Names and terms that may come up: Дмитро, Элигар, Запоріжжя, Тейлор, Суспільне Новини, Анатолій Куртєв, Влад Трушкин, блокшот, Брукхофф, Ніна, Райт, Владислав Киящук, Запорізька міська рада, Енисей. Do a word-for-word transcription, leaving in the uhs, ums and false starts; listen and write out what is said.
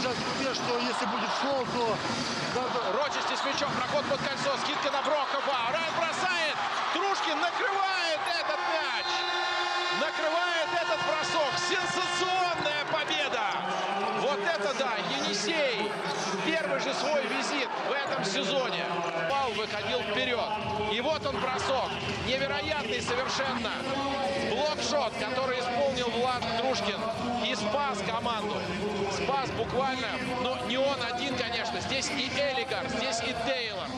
держать в уме, что если будет фол, то... Рочистый с мячом, проход под кольцо, скидка на Брукхоффа. Райт бросает, Трушкин накрывает этот мяч. Накрывает этот бросок. Сенсационная победа. Вот это да, Енисей. Первый же свой визит в этом сезоне. Пал выходил вперед. И вот он бросок. Невероятный совершенно. Блокшот, который исполнил Влад Трушкин. И спас команду. Спас буквально. Но не он один, конечно. Здесь и Элигар, здесь и Тейлор.